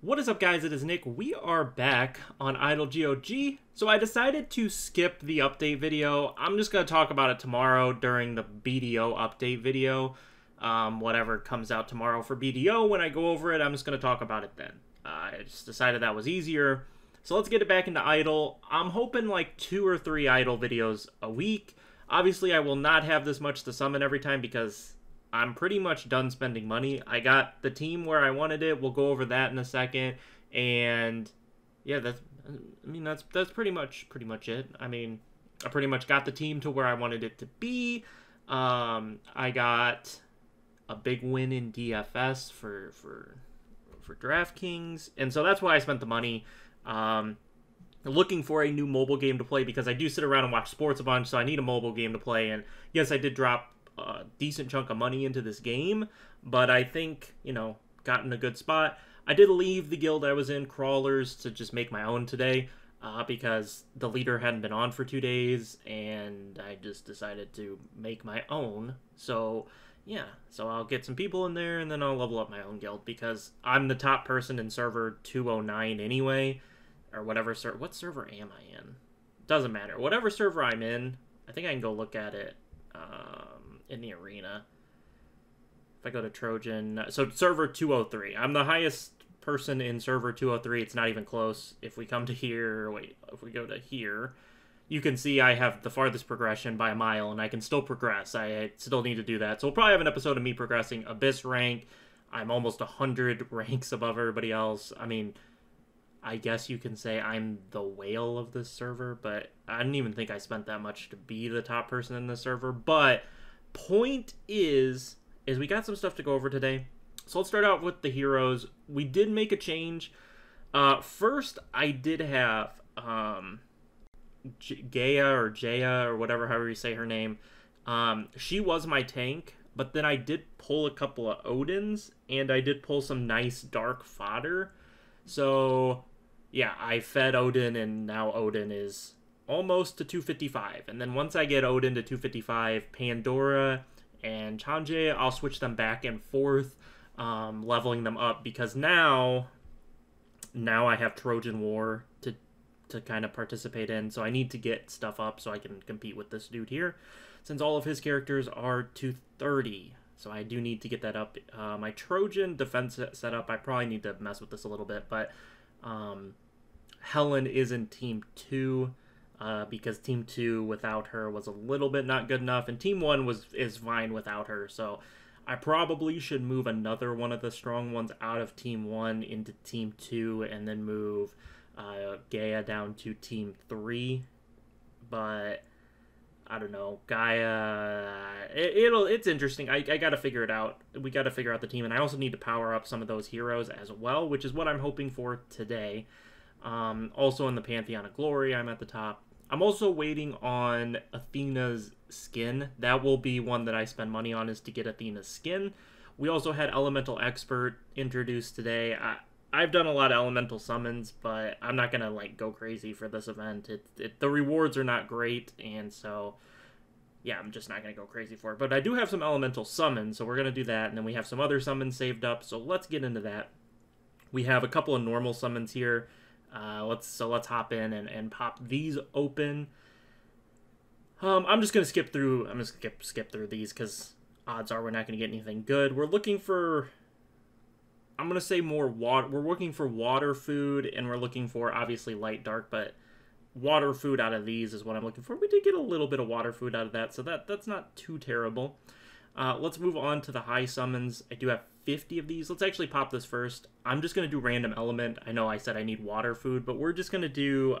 What is up, guys? It is Nick. We are back on Idle GOG. So I decided to skip the update video. I'm just going to talk about it tomorrow during the BDO update video. Whatever comes out tomorrow for BDO, when I go over it, I'm just going to talk about it then. I just decided that was easier. So let's get it back into Idle. I'm hoping like 2 or 3 Idle videos a week. Obviously, I will not have this much to summon every time because I'm pretty much done spending money. I got the team where I wanted it. We'll go over that in a second. And yeah, that's pretty much it. I mean, I pretty much got the team to where I wanted it to be. I got a big win in DFS for DraftKings, and so that's why I spent the money. Looking for a new mobile game to play because I do sit around and watch sports a bunch, so I need a mobile game to play. And yes, I did drop a decent chunk of money into this game, but I think, you know, got in a good spot. I did leave the guild I was in, Crawlers, to just make my own today because the leader hadn't been on for 2 days, and I just decided to make my own. So yeah, so I'll get some people in there, and then I'll level up my own guild because I'm the top person in server 209 anyway. Or whatever server. What server am I in? Doesn't matter. Whatever server I'm in, I think I can go look at it in the arena. If I go to Trojan, so server 203. I'm the highest person in server 203. It's not even close. If we come to here, wait. If we go to here, you can see I have the farthest progression by a mile, and I can still progress. I still need to do that. So we'll probably have an episode of me progressing Abyss rank. I'm almost 100 ranks above everybody else. I mean, I guess you can say I'm the whale of this server, but I didn't even think I spent that much to be the top person in this server. But point is we got some stuff to go over today. So let's start out with the heroes. We did make a change. First, I did have Gaia or Jaya or whatever, however you say her name. She was my tank, but then I did pull a couple of Odins, and I did pull some nice dark fodder. So yeah, I fed Odin, and now Odin is almost to 255. And then once I get Odin to 255, Pandora and Chang'e, I'll switch them back and forth, leveling them up, because now I have Trojan War to kind of participate in. So I need to get stuff up so I can compete with this dude here, since all of his characters are 230. So I do need to get that up. My Trojan defense setup, I probably need to mess with this a little bit, but Helen is in Team 2 because Team 2 without her was a little bit not good enough, and Team 1 is fine without her. So I probably should move another one of the strong ones out of Team 1 into Team 2, and then move Gaia down to Team 3. But I don't know, Gaia, it's interesting. I gotta figure it out. We gotta figure out the team, and I also need to power up some of those heroes as well, which is what I'm hoping for today. Also in the Pantheon of Glory, I'm at the top. I'm also waiting on Athena's skin. That will be one that I spend money on, is to get Athena's skin. We also had Elemental Expert introduced today. I've done a lot of elemental summons, but I'm not gonna like go crazy for this event. The rewards are not great, and so yeah, I'm just not gonna go crazy for it. But I do have some elemental summons, so we're gonna do that, and then we have some other summons saved up. So let's get into that. We have a couple of normal summons here. Let's hop in and pop these open. I'm just gonna skip through. I'm just gonna skip through these because odds are we're not gonna get anything good. We're looking for, I'm going to say, more water. We're looking for water, food, and we're looking for, obviously, light, dark, but water food out of these is what I'm looking for. We did get a little bit of water food out of that, so that's not too terrible. Let's move on to the high summons. I do have 50 of these. Let's actually pop this first. I'm just going to do random element. I know I said I need water food, but we're just going to do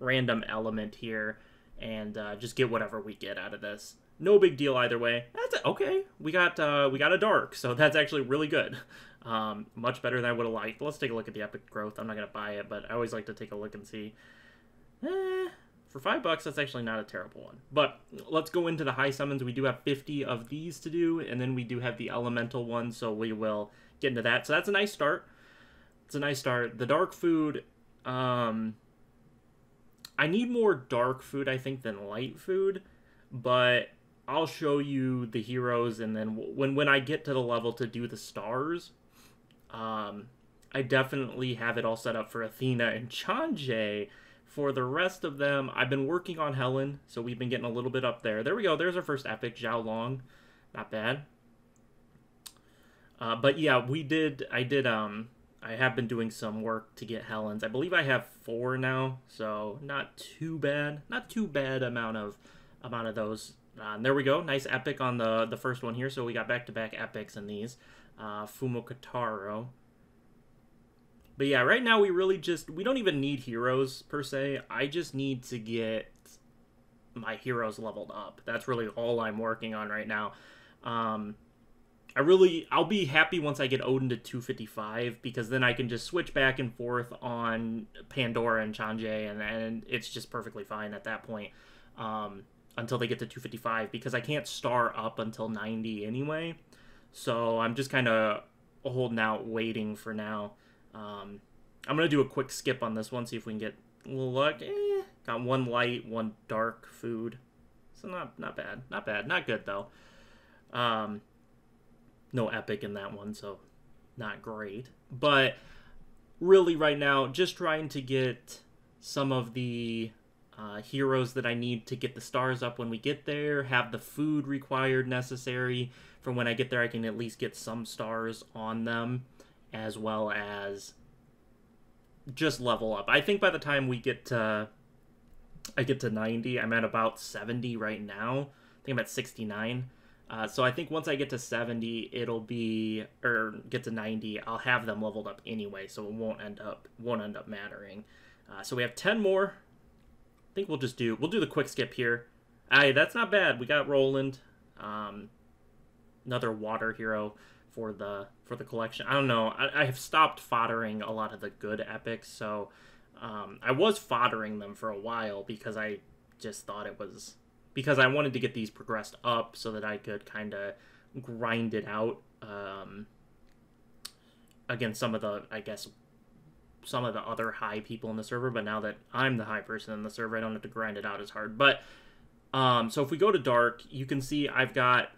random element here and just get whatever we get out of this. No big deal either way. That's okay. We got a dark, so that's actually really good. Much better than I would have liked. Let's take a look at the epic growth. I'm not gonna buy it, but I always like to take a look and see. For $5, that's actually not a terrible one. But let's go into the high summons. We do have 50 of these to do, and then we do have the elemental one, so we will get into that. So that's a nice start. It's a nice start. The dark food, I need more dark food, I think, than light food, but I'll show you the heroes, and then when I get to the level to do the stars, I definitely have it all set up for Athena and Chang'e. For the rest of them, I've been working on Helen, so we've been getting a little bit up there. There we go. There's our first epic, Zhao Long. Not bad. But yeah, we did. I have been doing some work to get Helen's. I believe I have 4 now, so not too bad. Not too bad amount of those. And there we go. Nice epic on the first one here. So we got back-to-back epics in these. Fuma Kotaro. But yeah, right now we really just... We don't even need heroes, per se. I just need to get my heroes leveled up. That's really all I'm working on right now. I'll be happy once I get Odin to 255, because then I can just switch back and forth on Pandora and Chang'e, and it's just perfectly fine at that point. Until they get to 255, because I can't star up until 90 anyway. So I'm just kind of holding out, waiting for now. I'm going to do a quick skip on this one, see if we can get a little luck. Got 1 light, 1 dark food. So not bad. Not bad. Not good, though. No epic in that one, so not great. But really right now, just trying to get some of the... heroes that I need to get the stars up when we get there, have the food required necessary for when I get there. I can at least get some stars on them, as well as just level up. I think by the time we get to, I get to 90, I'm at about 70 right now. I think I'm at 69. So I think once I get to 70, it'll be, or get to 90, I'll have them leveled up anyway, so it won't end up mattering. So we have 10 more. I think we'll do the quick skip here. Aye, that's not bad. We got Roland, another water hero for the collection. I don't know. I have stopped foddering a lot of the good epics, so I was foddering them for a while because I just thought it was because I wanted to get these progressed up so that I could kind of grind it out against some of the, I guess, some of the other high people in the server. But now that I'm the high person in the server, I don't have to grind it out as hard. But so if we go to dark, you can see I've got,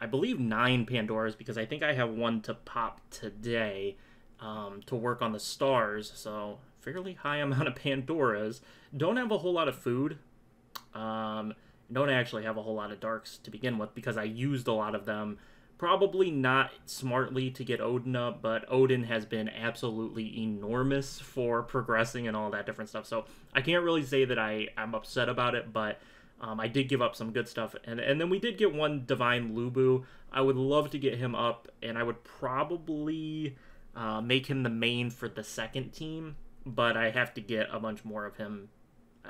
I believe, 9 Pandoras, because I think I have 1 to pop today to work on the stars. So fairly high amount of Pandoras. Don't have a whole lot of food. Don't actually have a whole lot of darks to begin with, because I used a lot of them. Probably not smartly to get Odin up, but Odin has been absolutely enormous for progressing and all that different stuff. So I can't really say that I'm upset about it, but I did give up some good stuff. And then we did get 1 Divine Lubu. I would love to get him up, and I would probably make him the main for the second team, but I have to get a bunch more of him.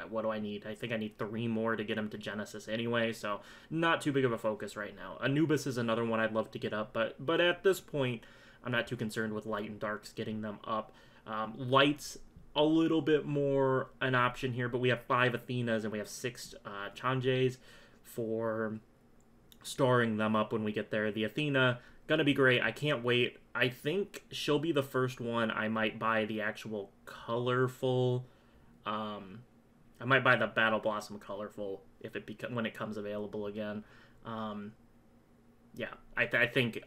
What do I need? I think I need 3 more to get him to Genesis anyway, so not too big of a focus right now. Anubis is another one I'd love to get up, but at this point, I'm not too concerned with light and darks getting them up. Light's a little bit more an option here, but we have 5 Athenas and we have 6 Chang'es for starring them up when we get there. The Athena, gonna be great. I can't wait. I think she'll be the first one I might buy the actual colorful... I might buy the Battle Blossom Colorful if it when it comes available again. Yeah, I think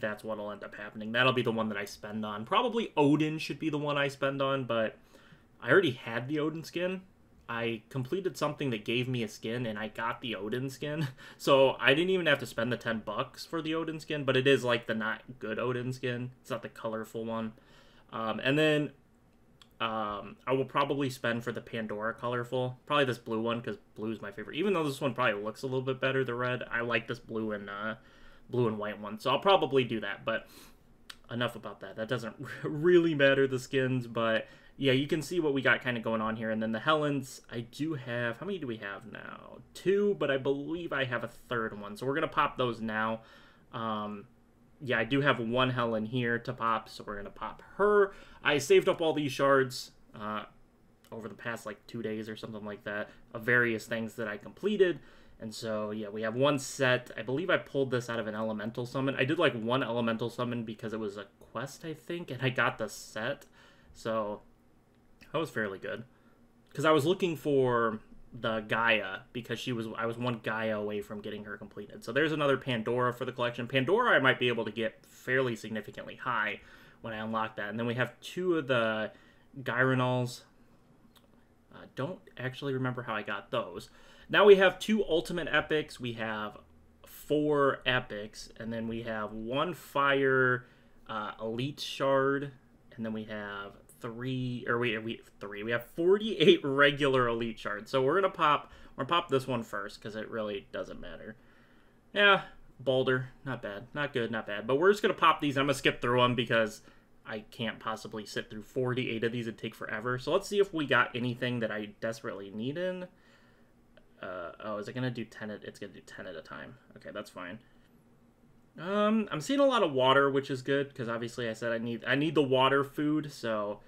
that's what'll end up happening. That'll be the one that I spend on. Probably Odin should be the one I spend on, but I already had the Odin skin. I completed something that gave me a skin, and I got the Odin skin. So I didn't even have to spend the $10 for the Odin skin, but it is like the not good Odin skin. It's not the colorful one. And then... I will probably spend for the Pandora colorful, probably this blue one, because blue is my favorite. Even though this one probably looks a little bit better, the red, I like this blue and white one, so I'll probably do that. But enough about that. That doesn't really matter, the skins. But yeah, you can see what we got kind of going on here. And then the Helens, I do have, how many do we have now? 2, but I believe I have a 3rd one, so we're gonna pop those now. Yeah, I do have 1 Helen here to pop, so we're going to pop her. I saved up all these shards over the past, like, 2 days or something like that, of various things that I completed. And so, yeah, we have 1 set. I believe I pulled this out of an elemental summon. I did, like, 1 elemental summon because it was a quest, I think, and I got the set. So that was fairly good. Because I was looking for the Gaia, because I was one Gaia away from getting her completed. So there's another Pandora for the collection. Pandora I might be able to get fairly significantly high when I unlock that. And then we have two of the Gyronals. I don't actually remember how I got those. Now we have two ultimate epics. We have four epics. And then we have one fire elite shard. And then we have we have 48 regular elite shards. So we're gonna pop this one first because it really doesn't matter. Yeah, Boulder, not bad, not good, not bad. But we're just gonna pop these. I'm gonna skip through them because I can't possibly sit through 48 of these. It'd take forever. So let's see if we got anything that I desperately need in. Oh, is it gonna do 10? It's gonna do 10 at a time. Okay, that's fine. I'm seeing a lot of water, which is good because obviously I said I need the water food. So.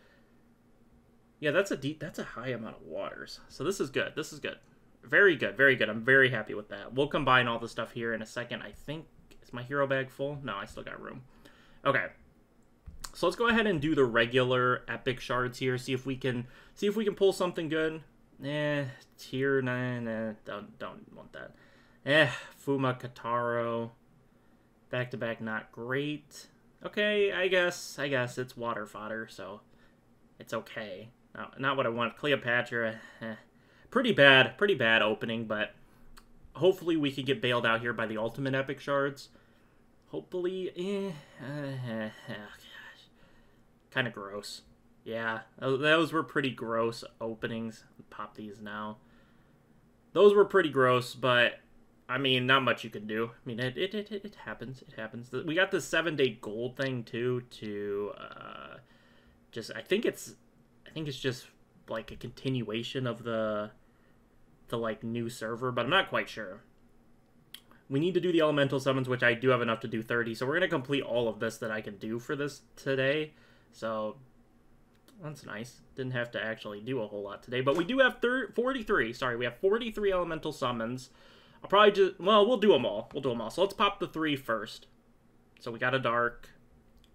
Yeah, that's a high amount of waters. So this is good. This is good. Very good. Very good. I'm very happy with that. We'll combine all the stuff here in a second. I think, is my hero bag full? No, I still got room. Okay. So let's go ahead and do the regular epic shards here. See if we can pull something good. Tier 9. Don't want that. Fuma Kotaro. Back to back, not great. Okay, I guess it's water fodder, so it's okay. Not what I want. Cleopatra, pretty bad opening, but hopefully we can get bailed out here by the ultimate epic shards. Hopefully, oh gosh, kind of gross. Yeah, those were pretty gross openings. Pop these now. Those were pretty gross, but I mean, not much you can do. I mean, it happens. It happens. We got this 7-day gold thing too. I think it's just like a continuation of the like new server, but I'm not quite sure. We need to do the elemental summons, which I do have enough to do 30, so we're gonna complete all of this that I can do for this today. So that's nice. Didn't have to actually do a whole lot today, but we do have 43. Sorry, we have 43 elemental summons. I'll probably just, well, we'll do them all. We'll do them all. So let's pop the 3 first. So we got a dark.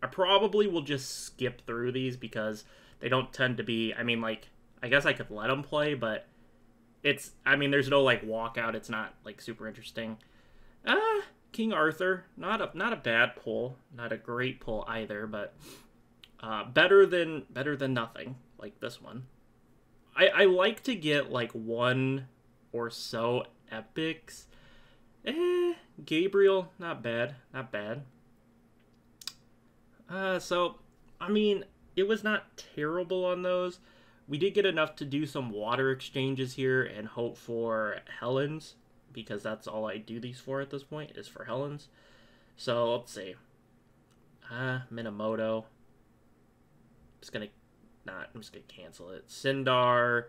I probably will just skip through these because they don't tend to be, I mean, like, I guess I could let them play, but it's, I mean, there's no, like, walkout. It's not, like, super interesting. King Arthur, not a bad pull. Not a great pull either, but better than nothing, like this one. I like to get, like, one or so epics. Gabriel, not bad, not bad. So, I mean, it was not terrible on those. We did get enough to do some water exchanges here and hope for Helen's, because that's all I do these for at this point, is for Helen's. So, let's see. Minamoto. I'm just gonna cancel it. Cindar.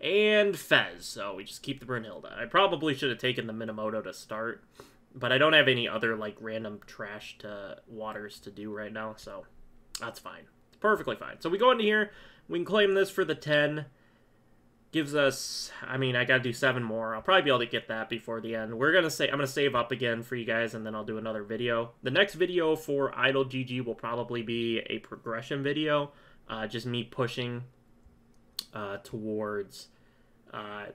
And Fez. So, we just keep the Brunhilda. I probably should have taken the Minamoto to start, but I don't have any other, like, random trash to waters to do right now, so that's fine. It's perfectly fine. So we go into here. We can claim this for the 10. Gives us, I mean, I gotta do 7 more. I'll probably be able to get that before the end. I'm gonna save up again for you guys, and then I'll do another video. The next video for Idle GG will probably be a progression video. Just me pushing towards...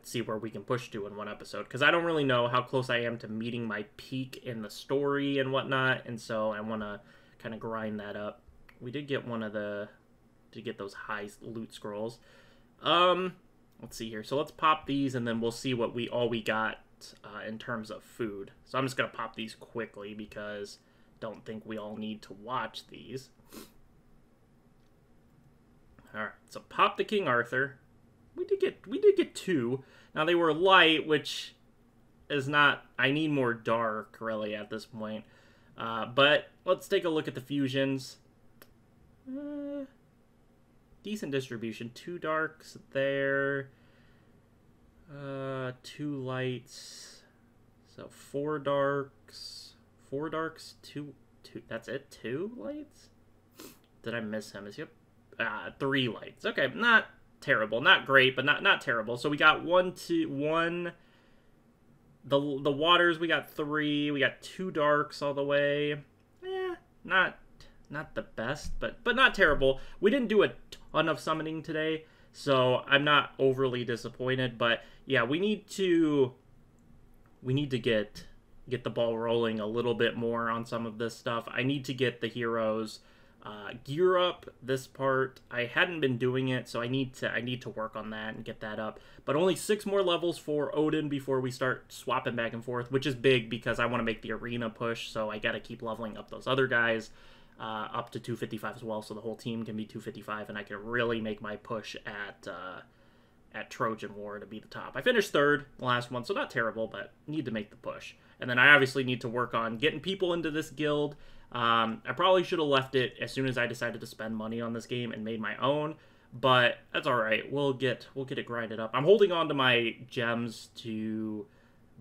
see where we can push to in one episode, because I don't really know how close I am to meeting my peak in the story and whatnot, and so I want to kind of grind that up. We did get one of the, to get those high loot scrolls. Let's see here. So let's pop these, and then we'll see what all we got in terms of food. So I'm just gonna pop these quickly because don't think we all need to watch these. All right, so pop the King Arthur. We did get 2. Now they were light, which is not. I need more dark really at this point. But let's take a look at the fusions. Decent distribution. 2 darks there. 2 lights. So 4 darks. 4 darks. Two. That's it. 2 lights. Did I miss him? Is he? 3 lights. Okay, not terrible, not great, but not terrible. So we got 1 2 1 the waters, we got 3, we got 2 darks all the way. Yeah, not the best, but not terrible. We didn't do a ton of summoning today, So I'm not overly disappointed, but yeah, we need to get the ball rolling a little bit more on some of this stuff. I need to get the heroes gear up this part. I hadn't been doing it, so I need to work on that and get that up. But only 6 more levels for Odin before we start swapping back and forth, which is big because I want to make the arena push, so I got to keep leveling up those other guys up to 255 as well, so the whole team can be 255, and I can really make my push at Trojan War to be the top. I finished 3rd the last one, so not terrible, but need to make the push. And then I obviously need to work on getting people into this guild. I probably should have left it as soon as I decided to spend money on this game and made my own, but that's all right. We'll get it grinded up. I'm holding on to my gems to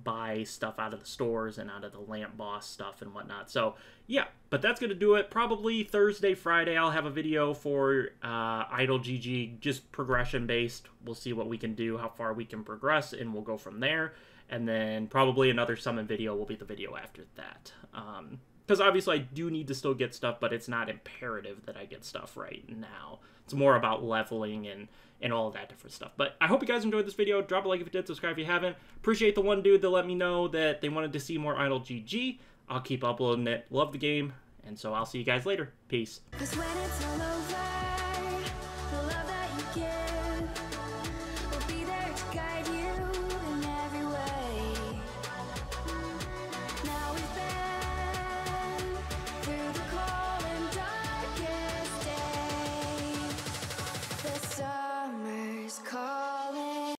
buy stuff out of the stores and out of the Lamp Boss stuff and whatnot. So yeah, but that's gonna do it. Probably Thursday, Friday, I'll have a video for Idle GG, just progression based. We'll see what we can do, how far we can progress, and we'll go from there. And then probably another summon video will be the video after that. Because obviously I do need to still get stuff, but it's not imperative that I get stuff right now. It's more about leveling and all of that different stuff. But I hope you guys enjoyed this video. Drop a like if you did, subscribe if you haven't. Appreciate the one dude that let me know that they wanted to see more Idle GG. I'll keep uploading it. Love the game, and so I'll see you guys later. Peace.